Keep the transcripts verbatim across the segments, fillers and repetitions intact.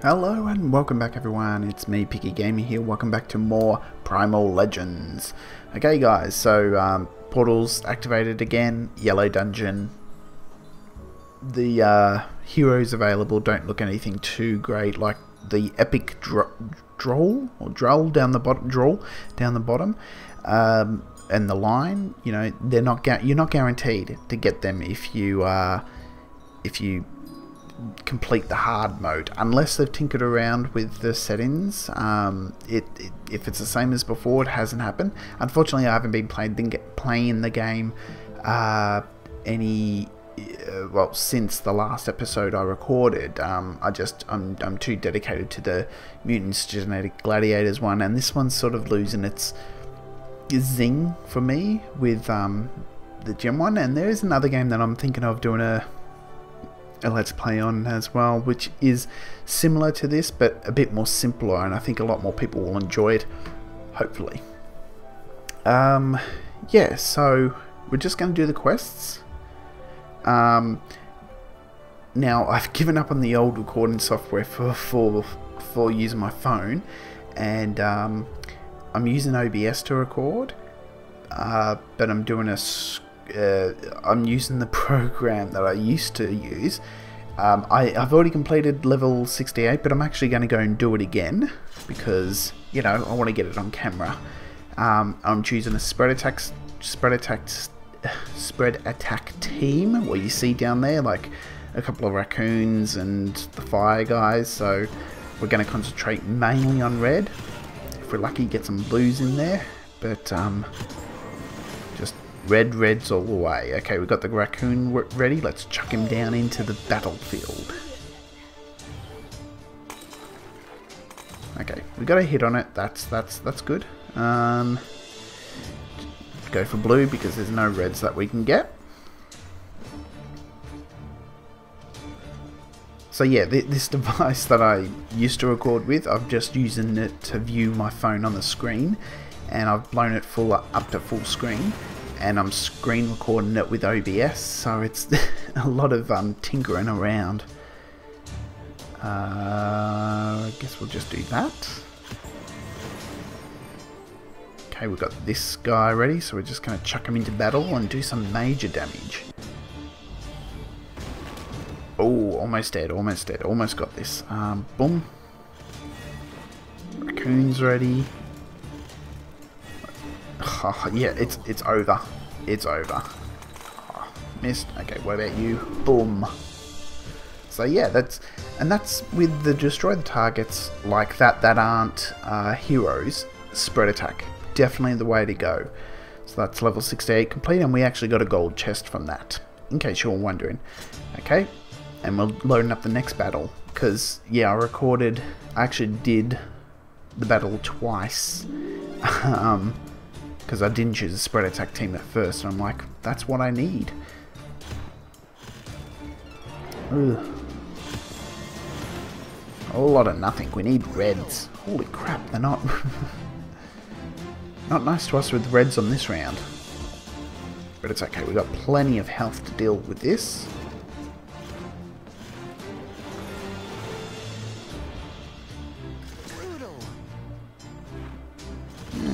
Hello and welcome back everyone, it's me PickyGamer here, welcome back to more Primal Legends. Okay guys, so um, portals activated again, yellow dungeon. The uh, heroes available don't look anything too great, like the epic dro droll or droll down the bottom, droll down the bottom, um, and the line. You know, they're not gu you're not guaranteed to get them if you uh, if you complete the hard mode, unless they've tinkered around with the settings. Um, it, it if it's the same as before, it hasn't happened. Unfortunately, I haven't been playing the, playing the game uh, any. Well, since the last episode I recorded, um, I just I'm, I'm too dedicated to the Mutants Genetic Gladiators one, and this one's sort of losing its zing for me with um, the gym one. And there is another game that I'm thinking of doing a, a let's play on as well, which is similar to this but a bit more simpler, and I think a lot more people will enjoy it, hopefully. Um, yeah, so we're just going to do the quests. Um, now I've given up on the old recording software for, for, for using my phone, and um, I'm using O B S to record, uh, but I'm doing a, uh, I'm using the program that I used to use. Um, I, I've already completed level sixty-eight, but I'm actually going to go and do it again because, you know, I want to get it on camera. Um, I'm choosing a spread attack, spread attack spread attack team, what you see down there, like a couple of raccoons and the fire guys. So we're going to concentrate mainly on red. If we're lucky, get some blues in there, but um, just red reds all the way. Okay, we've got the raccoon ready. Let's chuck him down into the battlefield. Okay, we got a hit on it. That's that's that's good. Um, go for blue because there's no reds that we can get. So yeah, th this device that I used to record with, I'm just using it to view my phone on the screen, and I've blown it full up, up to full screen, and I'm screen recording it with O B S, so it's a lot of um, tinkering around. Uh, I guess we'll just do that. Okay, we've got this guy ready, so we're just going to chuck him into battle and do some major damage. Oh, almost dead, almost dead, almost got this. Um, boom. Raccoon's ready. Oh, yeah, it's it's over. It's over. Oh, missed. Okay, what about you? Boom. So yeah, that's and that's with the destroy the targets like that that aren't uh, heroes. Spread attack. Definitely the way to go. So that's level sixty-eight complete, and we actually got a gold chest from that, in case you're wondering. Okay, and we'll load up the next battle, because yeah, I recorded, I actually did the battle twice, um, because I didn't choose a spread attack team at first, and I'm like, that's what I need. Ugh. A lot of nothing, we need reds. Holy crap, they're not... Not nice to us with reds on this round. But it's okay, we've got plenty of health to deal with this.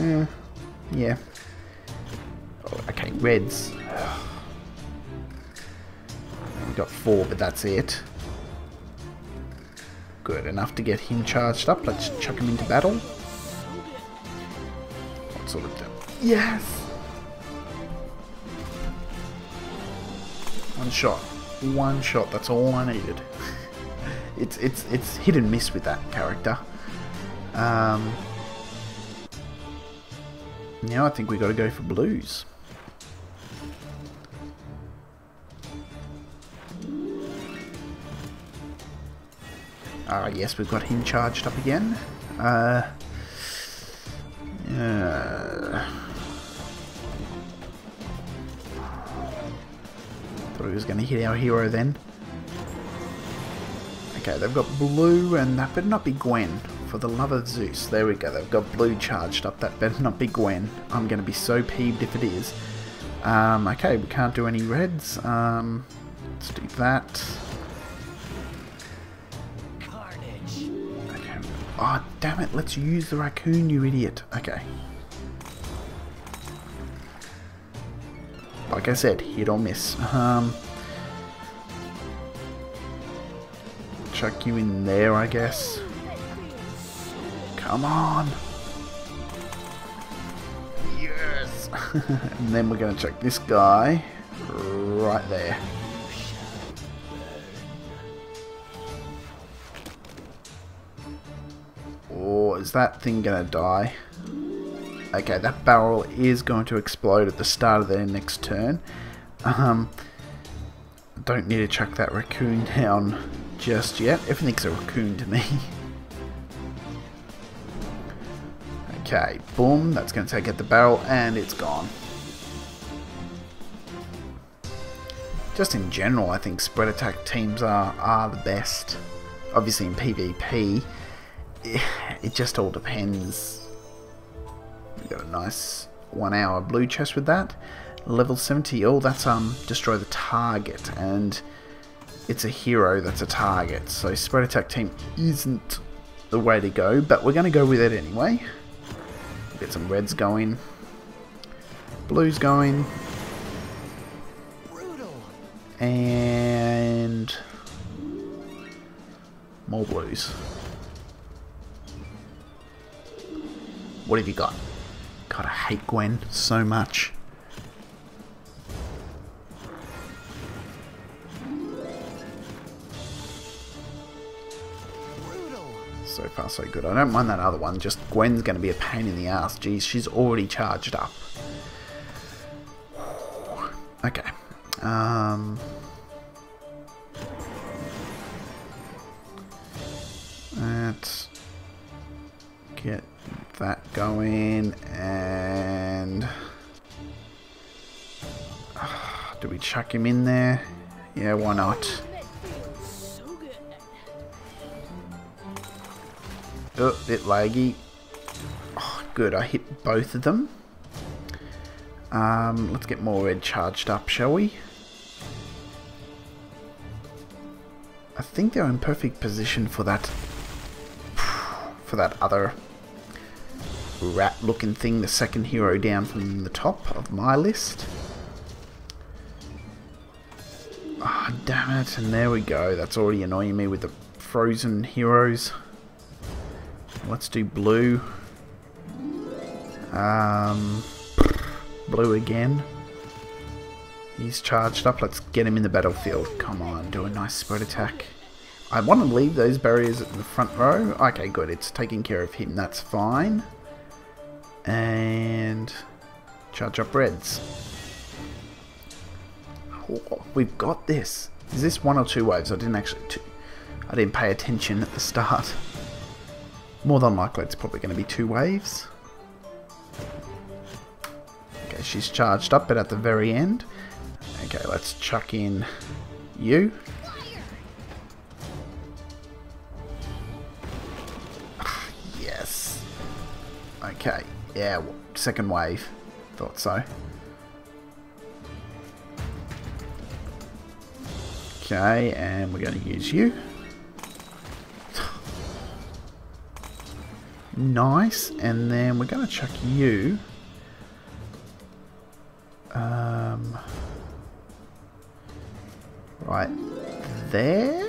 Uh, yeah. Oh, okay, reds. We've got four, but that's it. Good, enough to get him charged up. Let's chuck him into battle. Sort of yes! One shot. One shot, that's all I needed. it's it's it's hit and miss with that character. Um, now I think we gotta go for blues. Ah yes, we've got him charged up again. Uh Uh, thought he was going to hit our hero then. Okay, they've got blue, and that better not be Gwen for the love of Zeus. There we go, they've got blue charged up. That better not be Gwen. I'm going to be so peeved if it is. Um, okay, we can't do any reds. Um, let's do that. Carnage. Okay. Oh, damn it, let's use the raccoon, you idiot. Okay. Like I said, hit or miss. Um, chuck you in there, I guess. Come on! Yes! And then we're going to chuck this guy right there. Oh, is that thing going to die? Okay, that barrel is going to explode at the start of their next turn. Um, don't need to chuck that raccoon down just yet. Everything's a raccoon to me. Okay, boom. That's going to take out the barrel, and it's gone. Just in general, I think spread attack teams are, are the best. Obviously in PvP, it just all depends. We got a nice one-hour blue chest with that. Level seventy. Oh, that's um, destroy the target, and it's a hero that's a target. So spread attack team isn't the way to go, but we're going to go with it anyway. Get some reds going, blues going, and more blues. What have you got? God, I hate Gwen so much. So far, so good. I don't mind that other one, just Gwen's going to be a pain in the ass. Jeez, she's already charged up. Okay. Um, let's get that going, and uh, do we chuck him in there? Yeah, why not? Oh, bit laggy. Oh, good, I hit both of them. Um, let's get more red charged up, shall we? I think they're in perfect position for that, for that other rat-looking thing, the second hero down from the top of my list. Ah, oh, damn it! And there we go. That's already annoying me with the frozen heroes. Let's do blue. Um, blue again. He's charged up. Let's get him in the battlefield. Come on, do a nice spread attack. I want to leave those barriers at the front row. Okay, good. It's taking care of him. That's fine. And charge up reds. Oh, we've got this. Is this one or two waves? I didn't actually... T I didn't pay attention at the start. More than likely, it's probably going to be two waves. Okay, she's charged up, but at the very end. Okay, let's chuck in you. Ah, yes. Okay, yeah, second wave. Thought so. Okay, and we're going to use you. Nice, and then we're going to chuck you. Um, right there.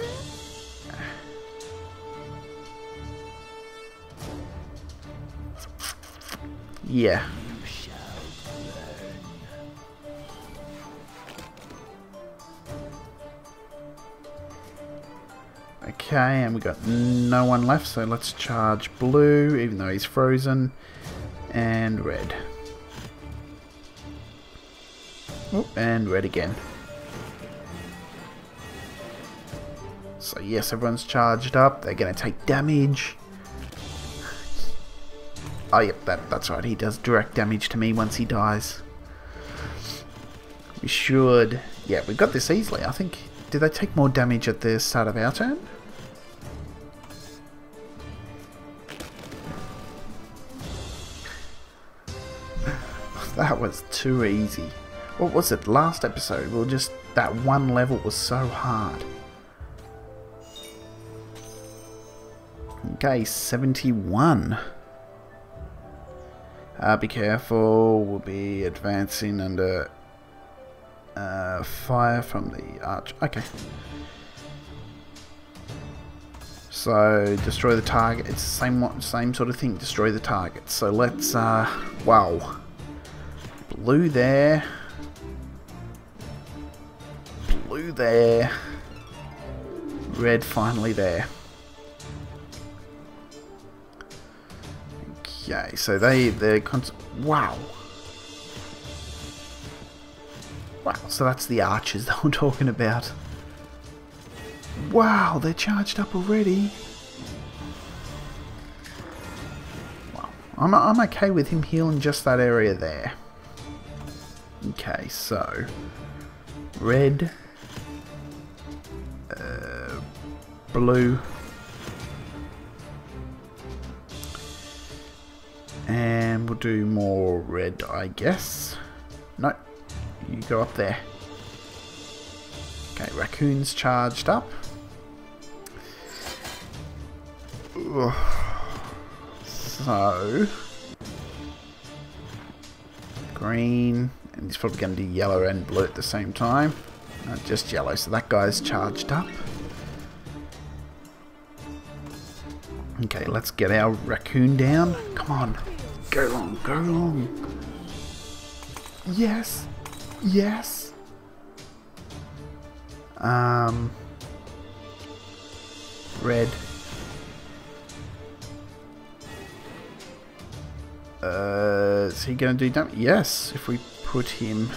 Yeah. Okay, and we got no one left, so let's charge blue, even though he's frozen, and red. Oh, and red again. So yes, everyone's charged up. They're going to take damage. Oh, yep, that, that's right. He does direct damage to me once he dies. We should... Yeah, we got this easily, I think. Did they take more damage at the start of our turn? that was too easy. What was it, last episode? Well, just that one level was so hard. Okay, seventy-one. Uh, be careful, we'll be advancing under uh, fire from the arch. Okay. So, destroy the target. It's the same, same sort of thing, destroy the target. So let's, uh, wow. Blue there. Blue there. Red finally there. Okay, so they, they're, cons wow. Wow, so that's the archers that I'm talking about. Wow, they're charged up already. Wow, I'm, I'm okay with him healing just that area there. Okay, so red, uh, blue, and we'll do more red, I guess. No, you go up there. Okay, raccoon's charged up. So green, and he's probably going to do yellow and blue at the same time. Not just yellow, so that guy's charged up. Okay, let's get our raccoon down. Come on, go long, go long. Yes, yes. Um, red. Uh, is he going to do damage? Yes, if we put him.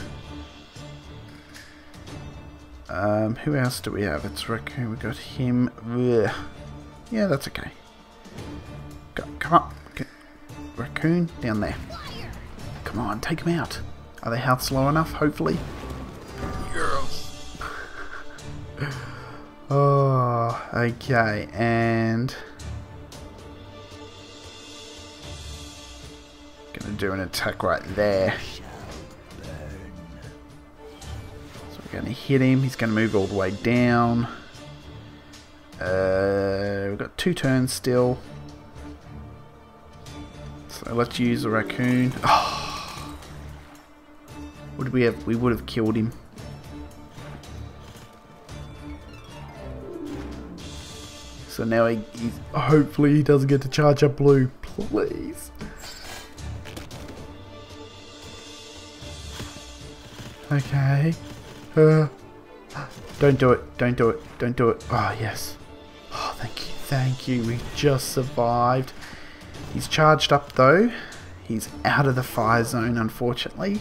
Um, who else do we have? It's Raccoon. We got him. Ugh. Yeah, that's okay. Go, come on, okay. Raccoon down there. Come on, take him out. Are their health low enough? Hopefully. Oh, okay, and gonna do an attack right there. So we're gonna hit him. He's gonna move all the way down. Uh, we've got two turns still, so let's use the raccoon. Oh, would we have? We would have killed him. So now he, he's, hopefully he doesn't get to charge up blue, please. Okay. Uh, don't do it, don't do it, don't do it. Oh, yes. Oh, thank you, thank you. We just survived. He's charged up though. He's out of the fire zone, unfortunately.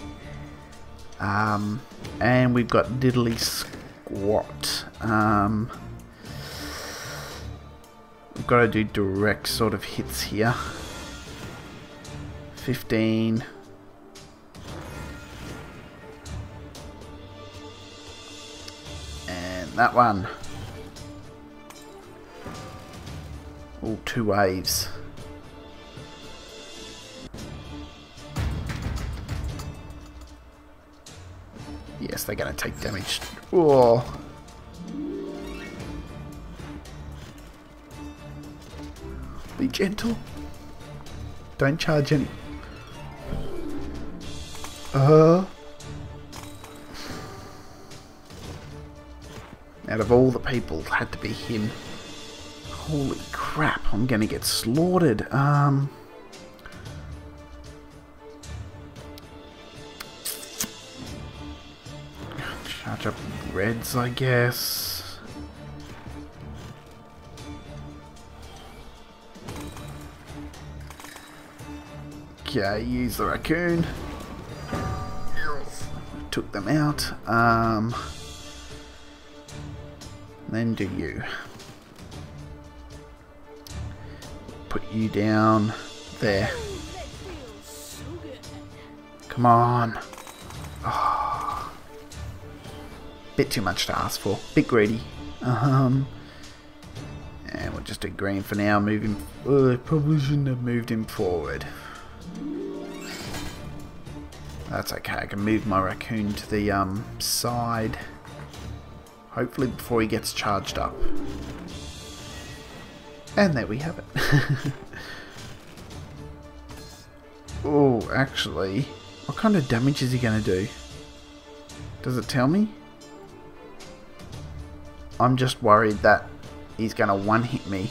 Um, and we've got diddly squat. Um... We've got to do direct sort of hits here. fifteen. And that one. All two waves. Yes, they're going to take damage. Whoa. Be gentle. Don't charge any. Uh. Out of all the people, it had to be him. Holy crap! I'm gonna get slaughtered. Um. Charge up reds, I guess. Okay, use the raccoon. Took them out. Um, then do you. Put you down there. Come on. Oh, bit too much to ask for. Bit greedy. Um, and we'll just do green for now. Move him. Oh, I probably shouldn't have moved him forward. That's okay, I can move my raccoon to the um, side, hopefully before he gets charged up. And there we have it. Oh, actually, what kind of damage is he going to do? Does it tell me? I'm just worried that he's going to one-hit me.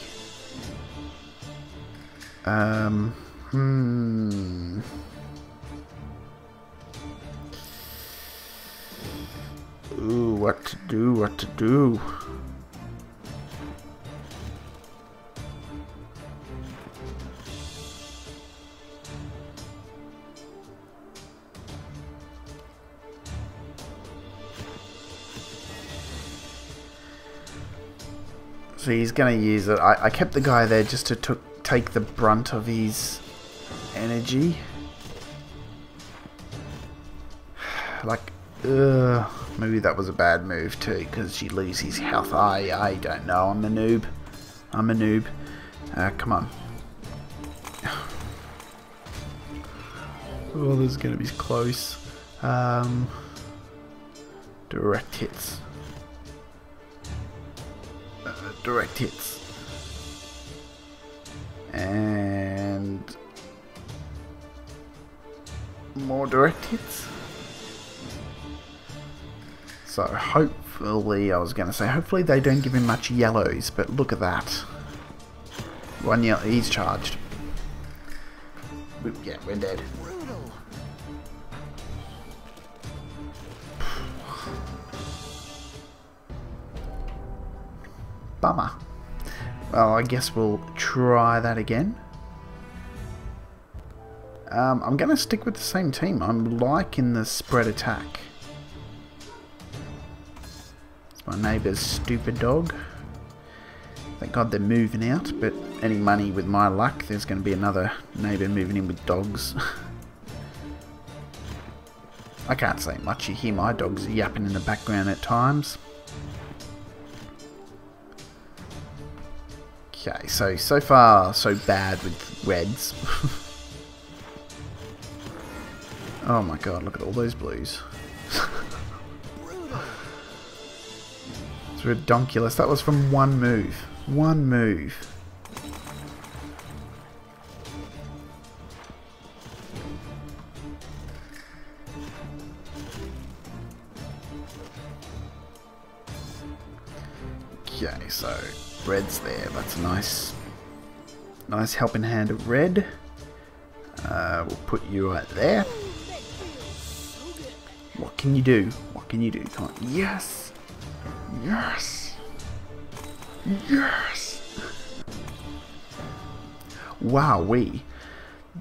Um, hmm... Ooh, what to do, what to do. So he's going to use it. I, I kept the guy there just to took, take the brunt of his energy. Like, ugh. Maybe that was a bad move too, because you lose his health. I, I don't know. I'm a noob. I'm a noob. Uh, come on. Oh, this is going to be close. Um, direct hits. Uh, direct hits. And... more direct hits. So hopefully, I was going to say, hopefully they don't give him much yellows, but look at that. One yellow, he's charged. Yeah, we're dead. Bummer. Well, I guess we'll try that again. Um, I'm going to stick with the same team. I'm liking the spread attack. My neighbour's stupid dog. Thank God they're moving out, but any money with my luck, there's going to be another neighbour moving in with dogs. I can't say much. You hear my dogs yapping in the background at times. Okay, so, so far, so bad with reds. Oh my God, look at all those blues. Redonkulous. That was from one move. One move. Okay, so red's there. That's a nice, nice helping hand of red. Uh, we'll put you right there. What can you do? What can you do? Come on. Yes. Yes! Yes! Wowee!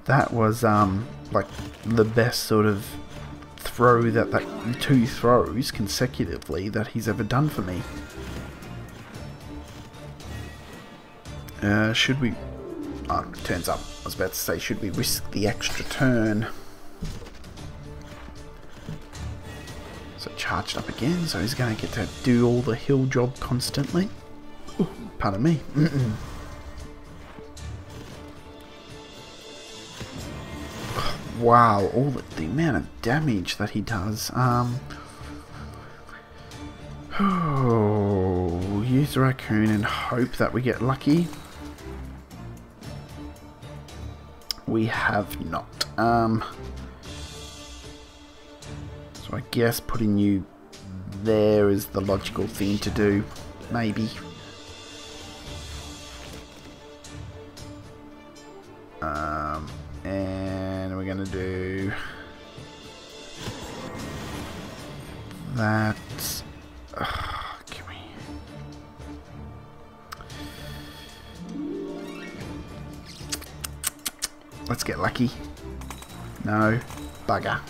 That was, um, like, the best sort of throw that, that two throws consecutively that he's ever done for me. Uh, should we... Oh, turns up. I was about to say, should we risk the extra turn? Charged up again, so he's going to get to do all the hill job constantly. Ooh, pardon me. Mm-mm. Wow, all the, the amount of damage that he does. Um, oh, we'll use the raccoon and hope that we get lucky. We have not. Um... So I guess putting you there is the logical thing to do, maybe. Um, and we're going to do that. Oh, can we? Let's get lucky. No, bugger.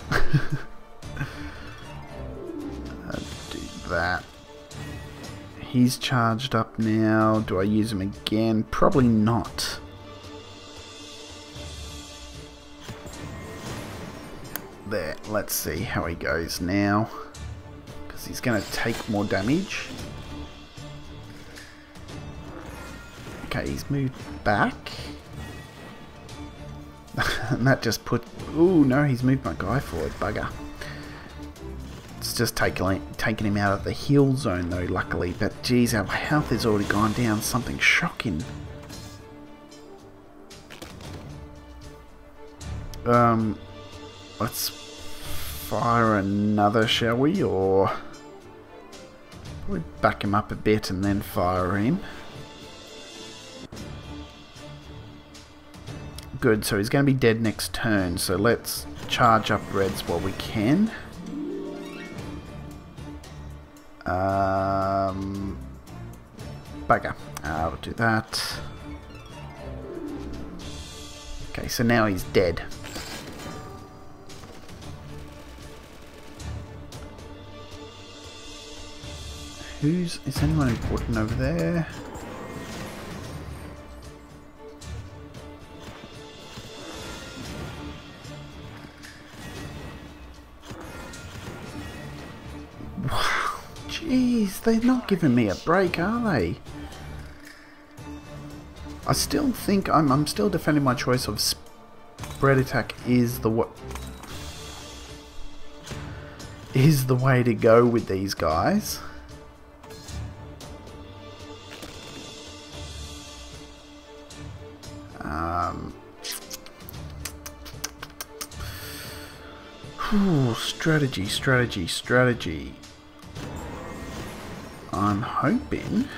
That. He's charged up now. Do I use him again? Probably not. There. Let's see how he goes now. Because he's going to take more damage. Okay, he's moved back. And that just put... Ooh, no, he's moved my guy forward, bugger. It's just take, taking him out of the heal zone, though, luckily. But, geez, our health has already gone down. Something shocking. Um, let's fire another, shall we? Or... Probably back him up a bit and then fire him. Good, so he's going to be dead next turn, so let's charge up reds while we can. Um, bugger. I'll do that. Okay, so now he's dead. Who's... Is anyone important over there? Wow, jeez, they're not giving me a break, are they? I still think I'm, I'm still defending my choice of spread attack is the what is the way to go with these guys. Um, whew, strategy, strategy, strategy. I'm hoping.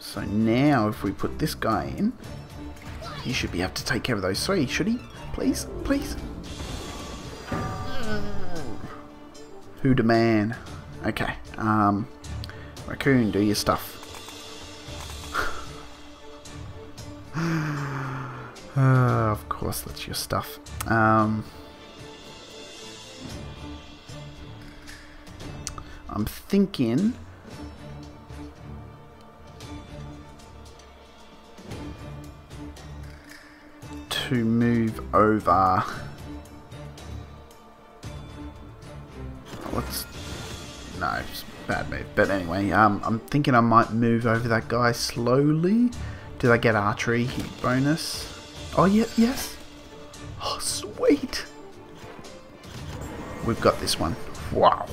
So now if we put this guy in, he should be able to take care of those three, should he? Please, please. Who the man? Okay, um, Raccoon, do your stuff. uh, of course, that's your stuff. Um, I'm thinking... to move over. What's no, it's a bad move. But anyway, um, I'm thinking I might move over that guy slowly. Did I get archery bonus? Oh yeah, yes. Oh sweet. We've got this one. Wow.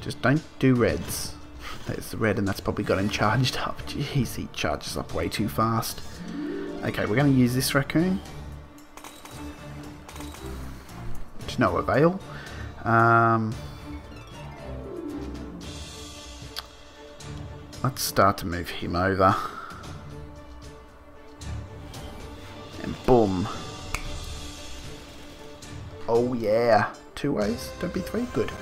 Just don't do reds. There's the red, and that's probably got him charged up. Jeez, he charges up way too fast. Okay, we're going to use this raccoon. To no avail. Um, let's start to move him over. And boom. Oh yeah. Two ways? Don't be three? Good.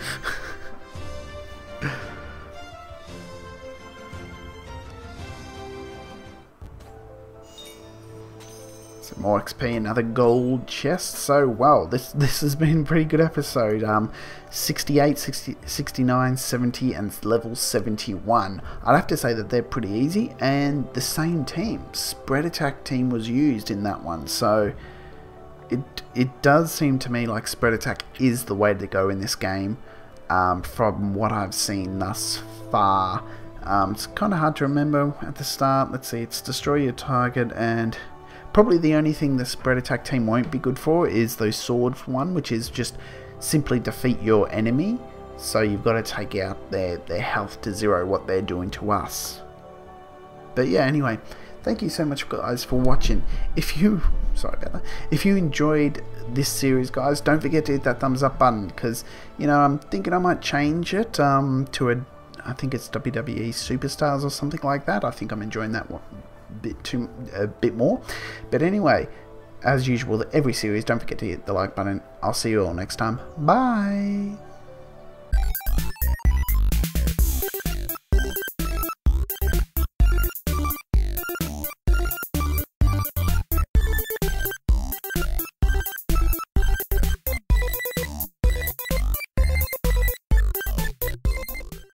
More X P, another gold chest. So wow, this this has been a pretty good episode. Um, sixty-eight, sixty, sixty-nine, seventy, and level seventy-one. I'd have to say that they're pretty easy, and the same team, spread attack team, was used in that one. So it it does seem to me like spread attack is the way to go in this game. Um, from what I've seen thus far, um, it's kind of hard to remember at the start. Let's see, it's destroy your target and. Probably the only thing the spread attack team won't be good for is those sword one, which is just simply defeat your enemy. So you've got to take out their, their health to zero, what they're doing to us. But yeah, anyway, thank you so much guys for watching. If you, sorry about that, if you enjoyed this series guys, don't forget to hit that thumbs up button because, you know, I'm thinking I might change it um, to a, I think it's W W E Superstars or something like that. I think I'm enjoying that one. Bit too, a bit more, but anyway, as usual, every series, don't forget to hit the like button. I'll see you all next time. Bye.